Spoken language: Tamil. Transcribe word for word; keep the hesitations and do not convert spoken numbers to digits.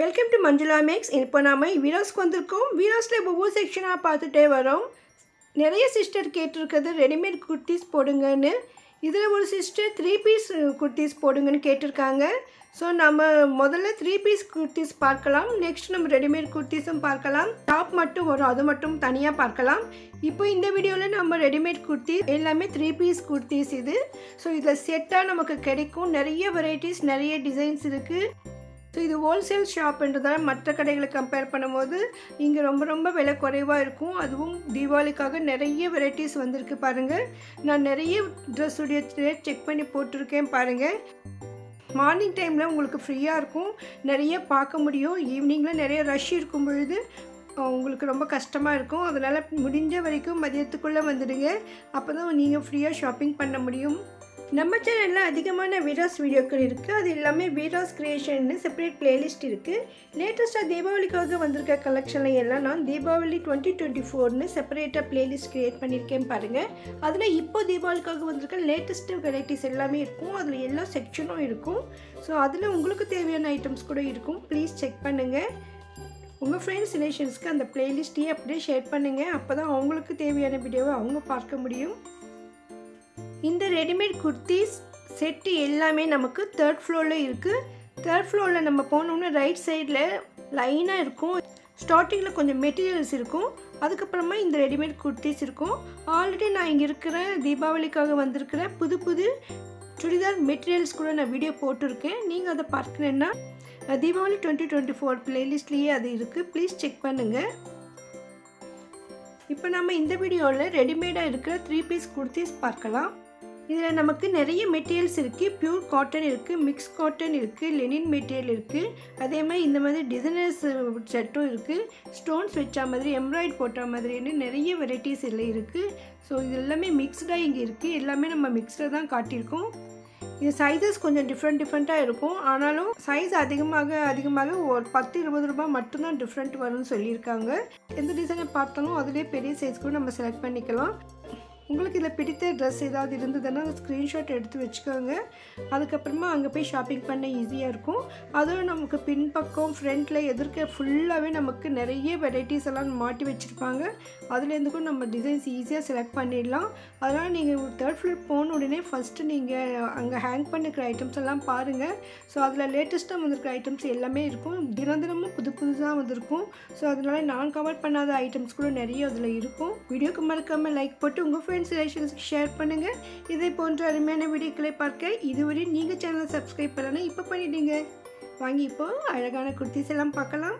Welcome to Manjula Makes. இப்போ நாம வீராஸ்க்கு வந்திருக்கோம். வீராஸ்ல ஒவ்வொரு செக்ஷனா பார்த்துட்டே வரோம். நிறைய சிஸ்டர் கேட்டிருக்கிறது ரெடிமேட் குர்தீஸ் போடுங்கன்னு. இதுல ஒரு சிஸ்டர் three piece குர்தீஸ் போடுங்கன்னு கேட்டிருக்காங்க. சோ நாம முதல்ல three piece குர்தீஸ் பார்க்கலாம். நெக்ஸ்ட் நம்ம ரெடிமேட் குர்தீஸும் பார்க்கலாம். டாப் மட்டும் வரும் அது மட்டும் தனியா பார்க்கலாம். இப்போ இந்த வீடியோல நம்ம ரெடிமேட் குர்தீஸ் எல்லாமே three piece குர்தீஸ் இது. சோ இதுல செட்டா நமக்கு கிடைக்கும். நிறைய வெரைட்டிஸ் நிறைய டிசைன்ஸ் இருக்கு. So this wholesale shop என்றதால மற்ற கடைகளை கம்பேர் பண்ணும்போது இங்க ரொம்ப ரொம்ப விலை குறைவா இருக்கும். அதுவும் தீபாவளிக்காக நிறைய varieties வந்திருக்கு பாருங்க. நான் நிறைய dress உடைய ரேட் செக் பண்ணி போட்டுருக்கேன் பாருங்க. மார்னிங் டைம்ல உங்களுக்கு ஃப்ரீயா இருக்கும். நிறைய பார்க்க முடியும். ஈவினிங்ல நிறைய ரஷ் இருக்கும் பொழுது உங்களுக்கு ரொம்ப கஷ்டமா இருக்கும். அதனால முடிஞ்ச வரைக்கும் மதியத்துக்குள்ள வந்துடுங்க. அப்பதான் நீங்க ஃப்ரீயா shopping பண்ண முடியும். நம்ம சேனல்ல அதிகமான வீராஸ் வீடியோக்கள் இருக்கு. அது எல்லாமே வீராஸ் கிரியேஷன்னு செப்பரேட் பிளேலிஸ்ட் இருக்கு. லேட்டஸ்டா தீபாவளிக்காக வந்திருக்க கலெக்ஷன்ல எல்லாம் நான் தீபாவளி twenty twenty-four னு செப்பரேட்டா பிளேலிஸ்ட் கிரியேட் பண்ணிருக்கேன் பாருங்க. அதுல இப்போ தீபாவளிக்காக வந்திருக்க லேட்டஸ்ட் வெரைட்டிஸ் எல்லாமே இருக்கும். அதுல எல்லா செக்ஷனும் இருக்கும். சோ அதுல உங்களுக்கு தேவையான ஐட்டம்ஸ் கூட இருக்கும். ப்ளீஸ் செக் பண்ணுங்க. உங்க फ्रेंड्स ரிலேஷன்ஸ்க்கு அந்த பிளேலிஸ்ட் ஏ அப்படியே ஷேர் பண்ணுங்க. அப்பதான் அவங்களுக்கு தேவையான வீடியோவை அவங்க பார்க்க முடியும். இந்த ரெடிமேட் குர்தீஸ் செட் எல்லாமே நமக்கு third floor ல இருக்கு. third floor ல நம்ம போனும்னா ரைட் சைடுல லைனா இருக்கும். ஸ்டார்டிங்ல கொஞ்சம் மெட்டீரியல்ஸ் இருக்கும். அதுக்கு அப்புறமா இந்த ரெடிமேட் குர்தீஸ் இருக்கும். ஆல்ரெடி நான் இங்க இருக்கிற தீபாவளிக்காக வந்திருக்கிற புது புது சுடிதார் மெட்டீரியல்ஸ் கூட நான் வீடியோ போட்டுருக்கேன். நீங்க அத பார்க்கணும்னா தீபாவளி twenty twenty-four பிளேலிஸ்ட்லயே அது இருக்கு. ப்ளீஸ் செக் பண்ணுங்க. இப்போ நாம இந்த வீடியோல ரெடிமேடா இருக்கிற three piece குர்தீஸ் பார்க்கலாம். இதுல நமக்கு நிறைய மெட்டீரியல்ஸ் இருக்கு. பியூர் காட்டன் இருக்கு, மிக்ஸ் காட்டன் இருக்கு, லெனின் மெட்டீரியல் இருக்கு. அதே மாதிரி இந்த மாதிரி டிசைனர்ஸ் செட்டும் இருக்கு. ஸ்டோன்ஸ் வெச்ச மாதிரி எம்ப்ராய்ட் போட்ட மாதிரின்னு நிறைய வெரைட்டிஸ் இல்ல இருக்கு. சோ இது எல்லாமே மிக்ஸ்டா இங்க இருக்கு. எல்லாமே நம்ம மிக்ஸ்டா தான் காட்டியிருக்கோம். இந்த சைஸஸ் கொஞ்சம் டிஃபரண்ட் டிஃபரண்டா இருக்கும். ஆனாலும் சைஸ் அதிகமாக அதிகமாக ஒரு ten twenty ரூபாய் மட்டும் தான் டிஃபரண்ட் வரும்னு சொல்லியிருக்காங்க. எந்த டிசைனை பார்த்தாலும் அதுலயே பெரிய சைஸ் கூட நம்ம செலக்ட் பண்ணிக்கலாம். உங்களுக்கு இதில் பிடித்த ட்ரெஸ் ஏதாவது இருந்ததுன்னா ஸ்க்ரீன்ஷாட் எடுத்து வச்சுக்கோங்க. அதுக்கப்புறமா அங்கே போய் ஷாப்பிங் பண்ண ஈஸியாக இருக்கும். அதுவும் நமக்கு பின்பக்கம் ஃப்ரண்ட்டில் எதிர்க்க ஃபுல்லாகவே நமக்கு நிறைய வெரைட்டிஸ் எல்லாம் மாட்டி வச்சுருப்பாங்க. அதுலேருந்து கூட நம்ம டிசைன்ஸ் ஈஸியாக செலக்ட் பண்ணிடலாம். அதனால் நீங்கள் தேர்ட் ஃப்ளோர் போன உடனே ஃபஸ்ட்டு நீங்கள் அங்கே ஹேங் பண்ணிக்கிற ஐட்டம்ஸ் எல்லாம் பாருங்கள். ஸோ அதில் லேட்டஸ்ட்டாக வந்திருக்கிற ஐட்டம்ஸ் எல்லாமே இருக்கும். தினம் தினமும் புது புதுசாக வந்திருக்கும். ஸோ அதனால நான் கவர் பண்ணாத ஐட்டம்ஸ் கூட நிறைய அதில் இருக்கும். வீடியோக்கு மறக்காமல் லைக் போட்டு உங்கள் ஃப்ரெண்ட்ஸ் ரிலேஷன்ஸ்க்கு ஷேர் பண்ணுங்க. இதே போன்ற அருமையான வீடியோக்களை பார்க்க இதுவரை நீங்கள் சேனலை சப்ஸ்கிரைப் பண்ணலன்னா இப்போ பண்ணிடுங்க. வாங்கி இப்போ அழகான குர்தீஸ் எல்லாம் பார்க்கலாம்.